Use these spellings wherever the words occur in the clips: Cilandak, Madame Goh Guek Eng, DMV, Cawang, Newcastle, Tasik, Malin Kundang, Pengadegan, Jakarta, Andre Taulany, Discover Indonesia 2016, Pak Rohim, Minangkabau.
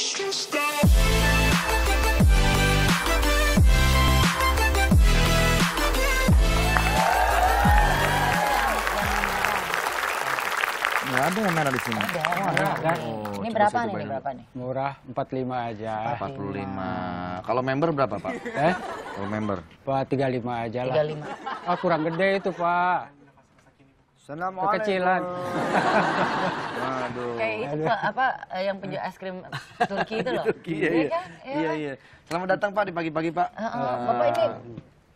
Ada yang merah di sini. Ada. Oh, ini berapa nih? Murah, 45 aja. 45. Kalau member berapa, Pak? Kalau member? Pak 35 aja lah. 35. Ah, kurang gede itu, Pak. Kekecilan. Aduh. Kayak itu apa yang penjual es krim Turki itu loh. Turki, iya. Selamat datang, Pak, di pagi-pagi, Pak. Bapak ini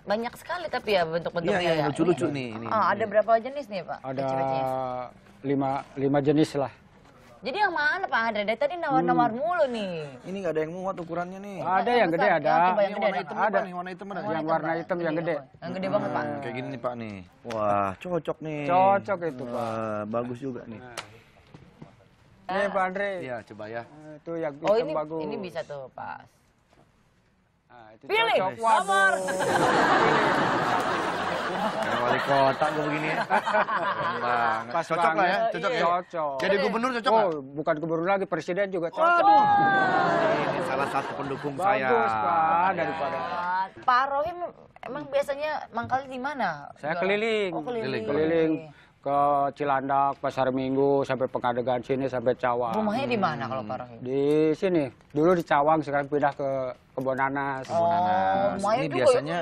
banyak sekali tapi ya bentuk-bentuknya. Iya, lucu-lucu nih. Ada berapa jenis nih, Pak? Ada 5 jenis lah. Jadi yang mana Pak Andre? Dari tadi nawar-nawar mulu nih. Ini nggak ada yang muat ukurannya nih. Ada yang gede ada. Yang warna hitam ada. Yang warna hitam yang gede. Yang gede banget Pak. Kayak gini nih Pak nih. Wah cocok nih. Cocok itu Pak. Bagus juga nih. Nih Pak Andre. Iya coba ya. Itu yang hitam bagus. Ini bisa tuh Pak. Pilih nomor. Kayak wali kota gue begini ya. Pas cocok lah ya, cocok ya. Cocok. Jadi gubernur cocok gak? Oh, bukan gubernur lagi, presiden juga cocok. Ini salah satu pendukung saya. Bagus Pak, daripada. Pak Rohim emang biasanya mangkal di mana? Saya keliling. Keliling ke Cilandak, Pasar Minggu, sampai Pengadegan sini, sampai Cawang. Rumahnya di mana kalau Pak Rohim? Di sini. Dulu di Cawang, sekarang pindah ke Kebon Nanas. Ini biasanya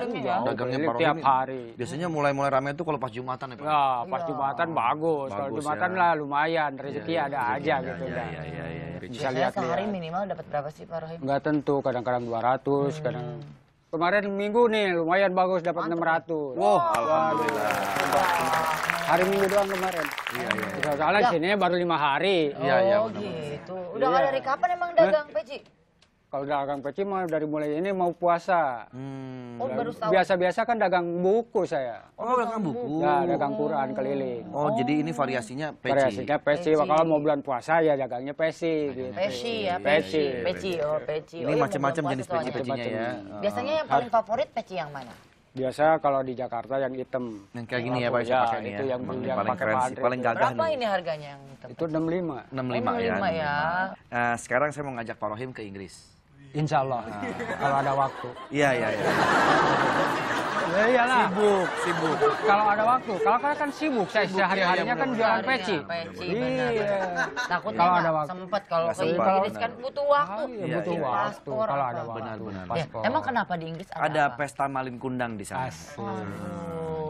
dagangnya Pak Rohim tiap hari. Biasanya mulai ramai itu kalau pas Jumatan ya Pak? Ya, pas Jumatan bagus. Kalau Jumatan lah lumayan, rezeki ada aja gitu. Bisa lihat sehari minimal dapat berapa sih Pak Rohim? Nggak tentu, kadang-kadang 200, kadang... Kemarin minggu nih lumayan bagus dapat 600. Wow, alhamdulillah. Hari Minggu doang kemarin. Iya. Soalnya sini baru 5 hari. Iya. Oh gitu. Udah dari kapan emang dagang peci? Kalau dagang peci mah dari mulai ini mau puasa. Oh baru tahu. Biasa-biasa kan dagang buku saya. Oh dagang buku. Ya dagang Quran keliling. Oh jadi ini variasinya peci. Variasinya peci. Kalau mau bulan puasa ya dagangnya peci. Peci ya. Peci. Ini macam-macam jenis peci-pecinya ya. Biasanya yang paling favorit peci yang mana? Biasa kalau di Jakarta yang hitam. Yang kayak gini ya Pak, pakai ini ya. Yang paling keren sih, paling gagah nih. Berapa ini harganya yang hitam? Itu 65. 65 ya. Nah sekarang saya mau ngajak Pak Rohim ke Inggris. Insya Allah, kalau ada waktu. Iya. Ya iyalah. Sibuk. Kalau ada waktu, kalau kan sibuk. Saya sehari-harinya kan jualan peci. Iya. Takut kalau ada waktu. Sempat kalau ke Inggris kan butuh waktu. Butuh waktu. Kalau ada waktu. Emang kenapa di Inggris ada pesta Malin Kundang di sana?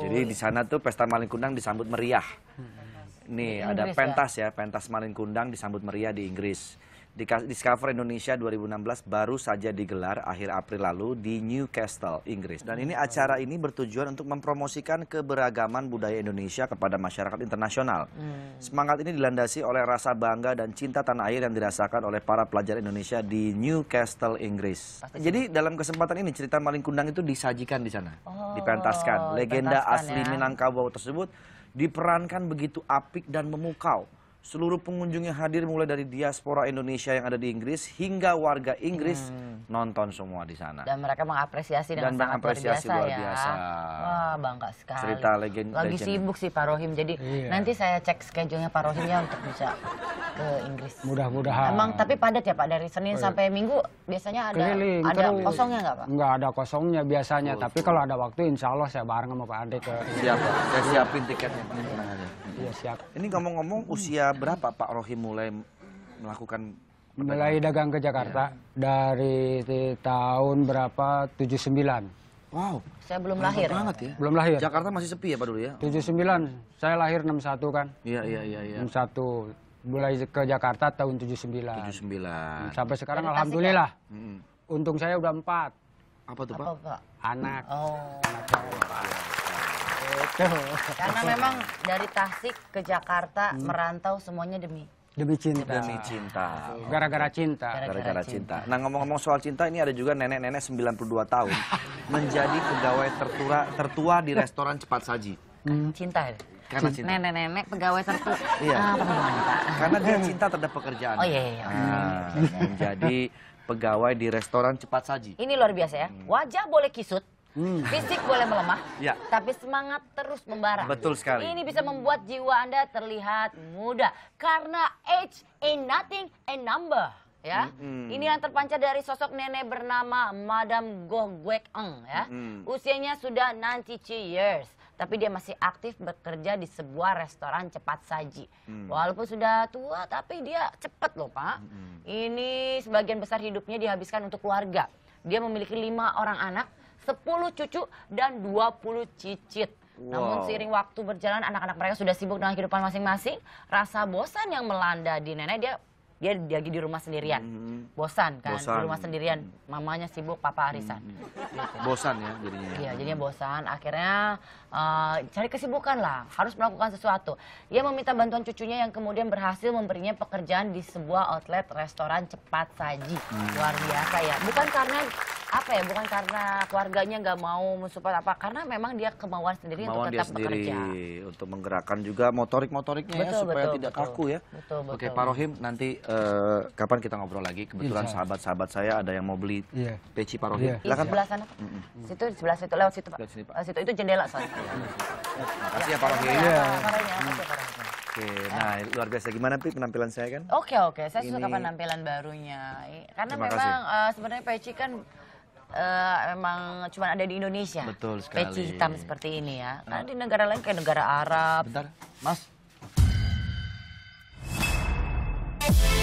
Jadi di sana tuh pesta Malin Kundang disambut meriah. Nih ada pentas ya, pentas Malin Kundang disambut meriah di Inggris. Discover Indonesia 2016 baru saja digelar akhir April lalu di Newcastle, Inggris. Dan ini acara ini bertujuan untuk mempromosikan keberagaman budaya Indonesia kepada masyarakat internasional. Semangat ini dilandasi oleh rasa bangga dan cinta tanah air yang dirasakan oleh para pelajar Indonesia di Newcastle, Inggris. Jadi dalam kesempatan ini cerita Malin Kundang itu disajikan di sana, dipentaskan. Legenda asli Minangkabau tersebut diperankan begitu apik dan memukau. Seluruh pengunjung yang hadir mulai dari diaspora Indonesia yang ada di Inggris hingga warga Inggris nonton semua di sana. Dan mereka mengapresiasi dengan sangat luar biasa. Wah bangga sekali. Cerita legenda. Lagi sibuk sih Pak Rohim, jadi nanti saya cek schedule-nya Pak Rohimnya untuk bisa ke Inggris. Mudah-mudahan. Emang tapi padat ya Pak, dari Senin sampai Minggu biasanya ada keliling, kosongnya nggak Pak? Nggak ada kosongnya biasanya, tapi kalau ada waktu Insya Allah saya bareng sama Pak Andre ke. Siap, saya siapin tiketnya. Iya siap. Ini ngomong-ngomong usia berapa Pak Rohim mulai melakukan dagang ke Jakarta? Dari tahun berapa? 79. Wow, saya belum lahir. Banget ya. Belum lahir. Jakarta masih sepi ya Pak dulu ya? 79. Saya lahir 61 kan? Iya. 61. Mulai ke Jakarta tahun 79. 79. Sampai sekarang dari alhamdulillah. Tasik, ya? Untung saya udah 4. Apa tuh Pak? Anak. Anak. Karena memang dari Tasik ke Jakarta merantau semuanya demi cinta. Gara-gara cinta. Nah ngomong-ngomong soal cinta, ini ada juga nenek-nenek 92 tahun menjadi pegawai tertua di restoran cepat saji. Cinta. Karena cinta. Nenek-nenek pegawai tertua. Iya. Karena dia cinta terhadap pekerjaan. Oh iya. Menjadi pegawai di restoran cepat saji. Ini luar biasa ya. Wajah boleh kisut. Fisik boleh melemah, tapi semangat terus membara. Betul sekali. Ini bisa membuat jiwa Anda terlihat muda. Karena age ain't nothing, a number. ya. Ini yang terpancar dari sosok nenek bernama Madame Goh Guek Eng ya. Usianya sudah 93 years, tapi dia masih aktif bekerja di sebuah restoran cepat saji. Walaupun sudah tua, tapi dia cepat loh Pak. Ini sebagian besar hidupnya dihabiskan untuk keluarga. Dia memiliki 5 orang anak, 10 cucu dan 20 cicit. Wow. Namun seiring waktu berjalan, anak-anak mereka sudah sibuk dengan kehidupan masing-masing. Rasa bosan yang melanda di nenek, dia lagi di rumah sendirian. Bosan kan, bosan. Di rumah sendirian. Mamanya sibuk, papa arisan. Gitu. Bosan ya jadinya. Iya, jadinya bosan. Akhirnya cari kesibukan lah, harus melakukan sesuatu. Dia meminta bantuan cucunya yang kemudian berhasil memberinya pekerjaan di sebuah outlet restoran cepat saji. Luar biasa ya. Bukan karena... bukan karena keluarganya nggak mau mensupport apa, karena memang dia kemauan sendiri untuk tetap bekerja. Untuk menggerakkan juga motorik-motoriknya ya, supaya tidak kaku ya. Oke Pak Rohim, nanti kapan kita ngobrol lagi? Kebetulan sahabat-sahabat saya ada yang mau beli peci Pak Rohim. Silakan. Sebelah sana. Situ, sebelah situ, lewat situ Pak. Situ itu jendela soalnya. Terima kasih ya Pak Rohim. Oke, nah luar biasa. Gimana Pi penampilan saya kan? Oke, saya suka penampilan barunya. Karena memang sebenarnya peci kan memang cuma ada di Indonesia. Betul sekali. Peci hitam seperti ini ya. Karena di negara lain kayak negara Arab. Bentar, Mas.